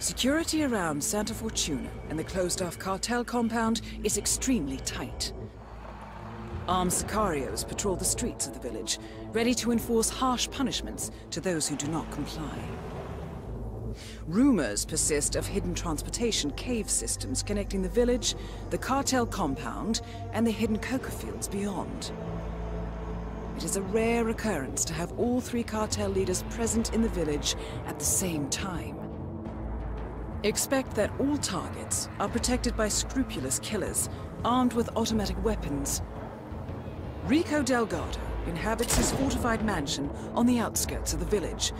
Security around Santa Fortuna and the closed-off cartel compound is extremely tight. Armed Sicarios patrol the streets of the village, ready to enforce harsh punishments to those who do not comply. Rumors persist of hidden transportation cave systems connecting the village, the cartel compound, and the hidden coca fields beyond. It is a rare occurrence to have all three cartel leaders present in the village at the same time. Expect that all targets are protected by scrupulous killers, armed with automatic weapons. Rico Delgado inhabits his fortified mansion on the outskirts of the village,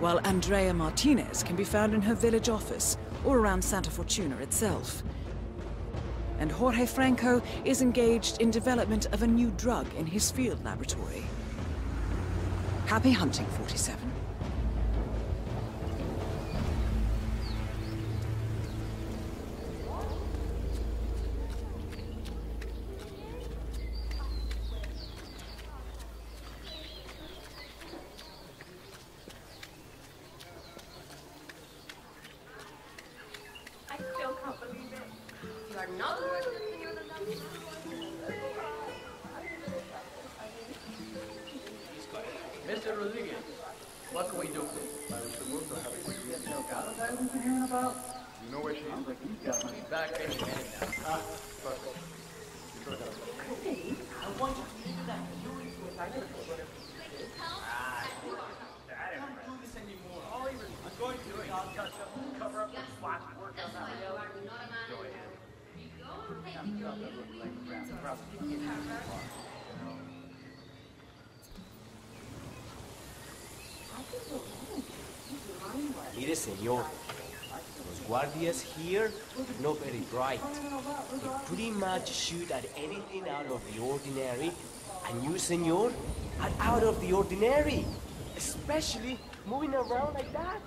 while Andrea Martinez can be found in her village office or around Santa Fortuna itself. And Jorge Franco is engaged in development of a new drug in his field laboratory. Happy hunting, 47. Mr. Rodriguez, what can we do? I was supposed to have a quick meeting. Delgado guy we've been hearing about? You know where she is? He's got money back any minute now. Hey, I want you to do that. I don't do this anymore. All even I'm going to do it. I'll touch up and cover up the spots and work on that. Go ahead. Mire, señor, los guardias here not very bright. They pretty much shoot at anything out of the ordinary, and you, señor, are out of the ordinary, especially moving around like that.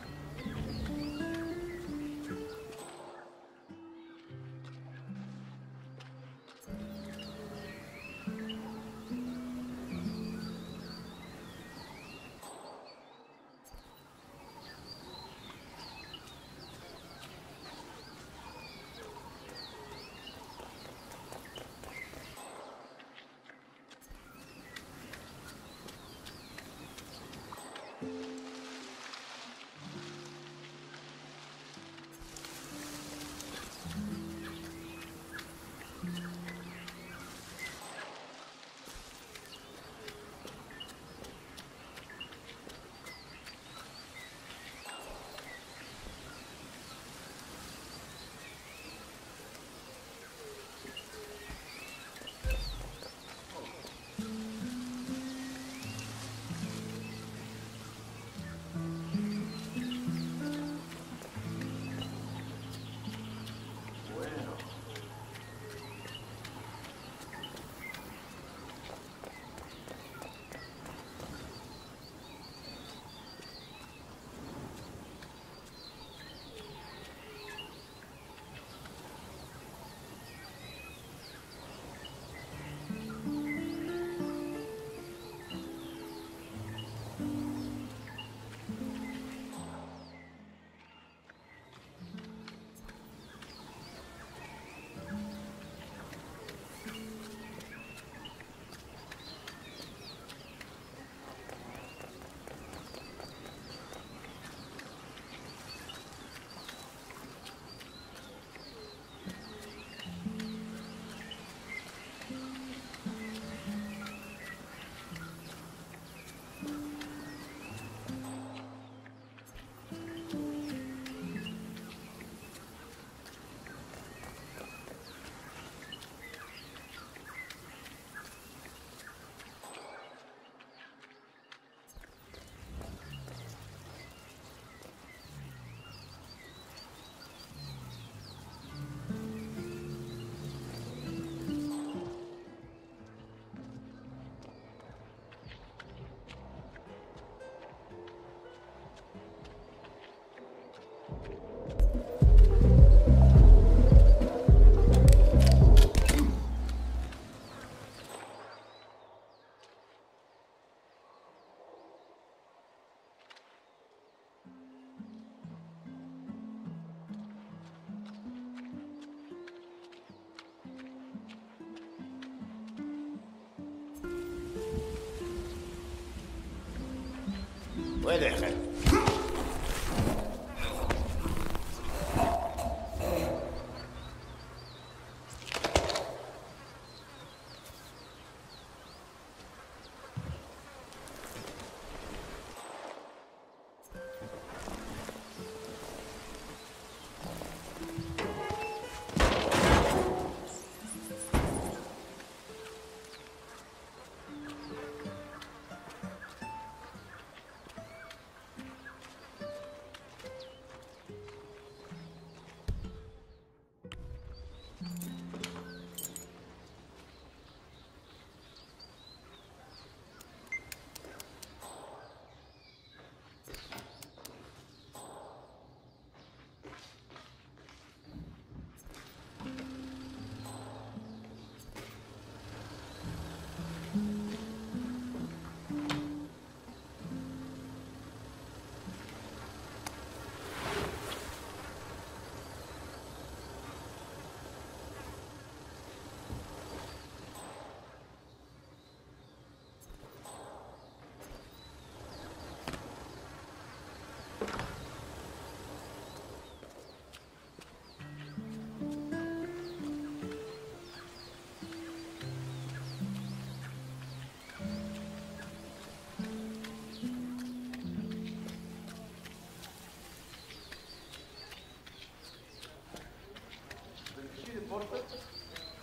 Puede ser.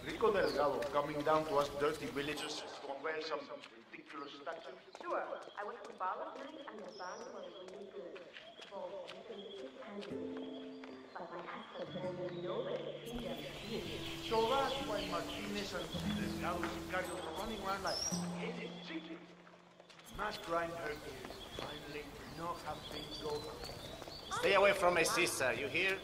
Rico Delgado coming down to us dirty villagers to wear some ridiculous statue. Sure, I was to borrow mine and the band was really good. For but my husband doesn't know that it's so that's why Martinez and Delgado Sicarios are running around like headed chickens. Mass grind her ears. Finally, do not have things go. Stay away from my sister, you hear?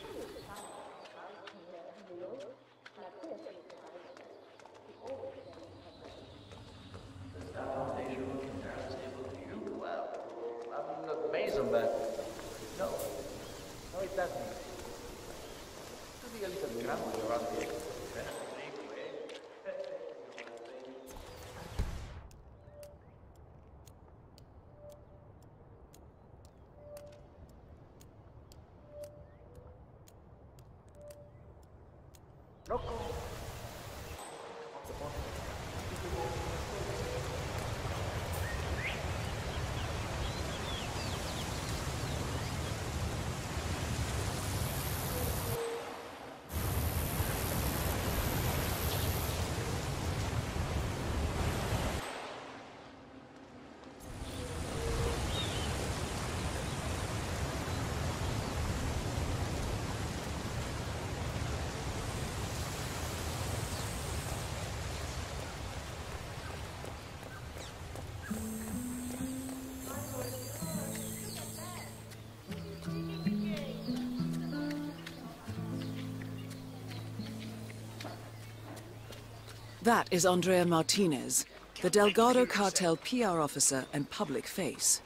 That is Andrea Martinez, the Delgado Cartel PR officer and public face.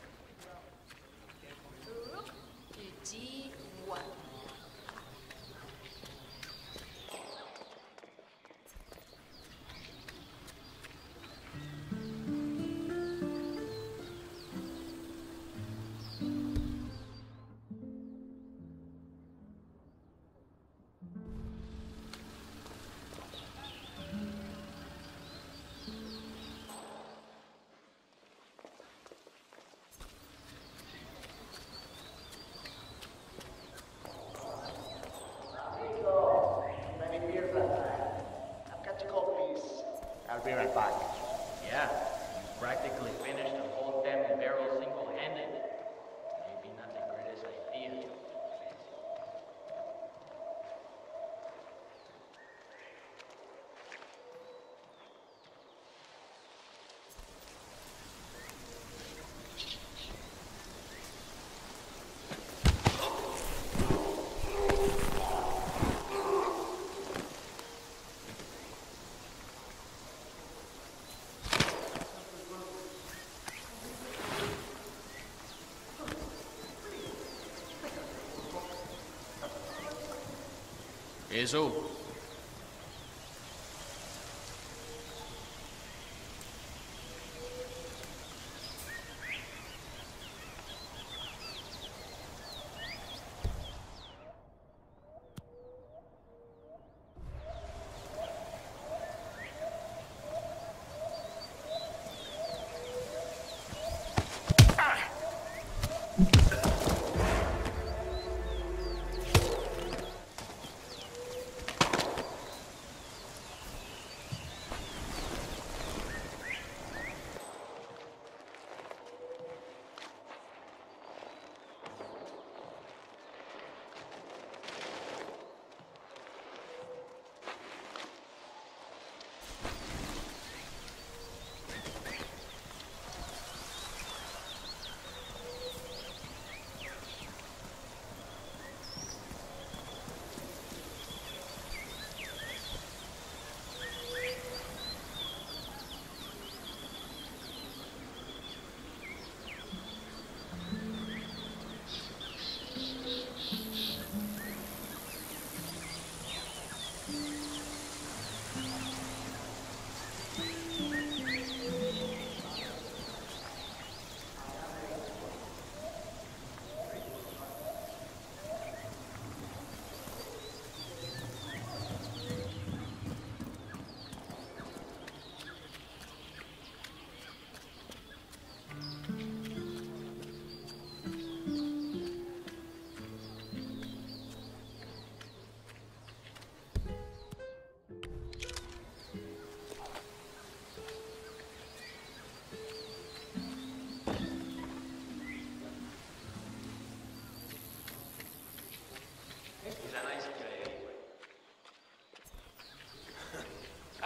Eso.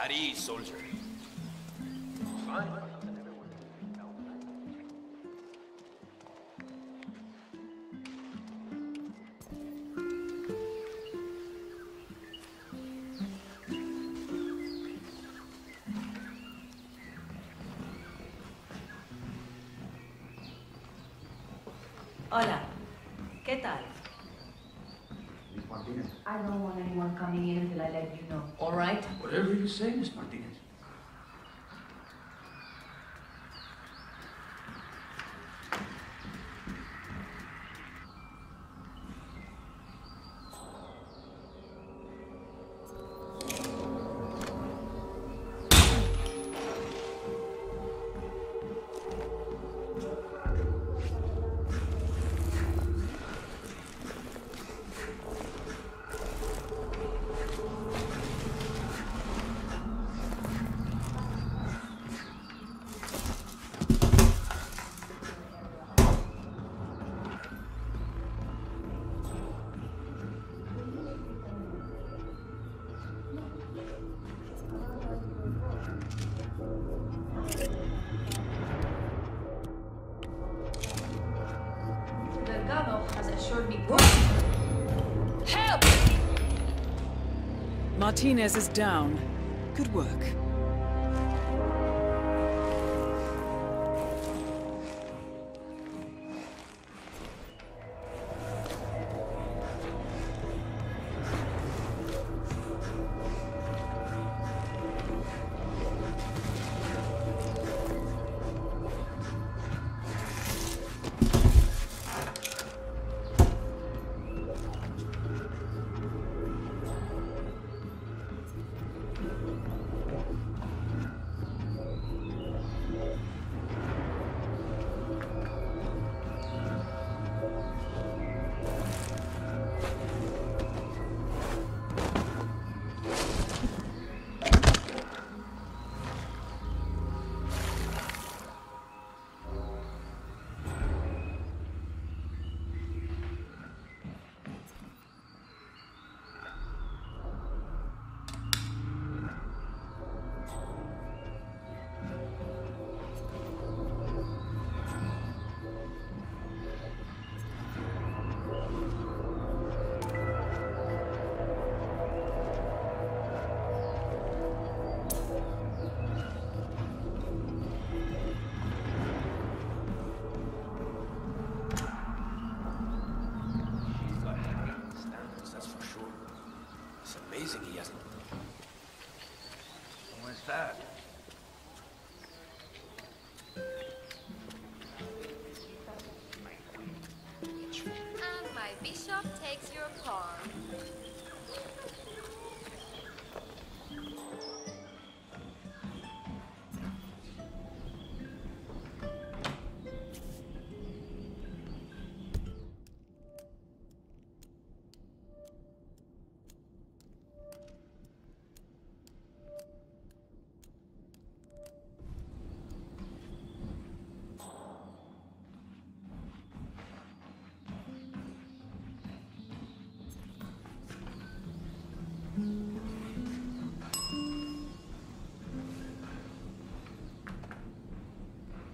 At ease, soldier. Fine. Hola. ¿Qué tal? Miss Martinez. I don't want anyone coming in until I let you know, all right? Whatever you say, Miss Martinez. Martinez is down. Good work.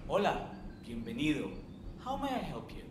Hola, bienvenido. How may I help you?